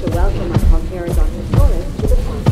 to welcome us from horizontal forest to the pond.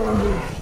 Oh,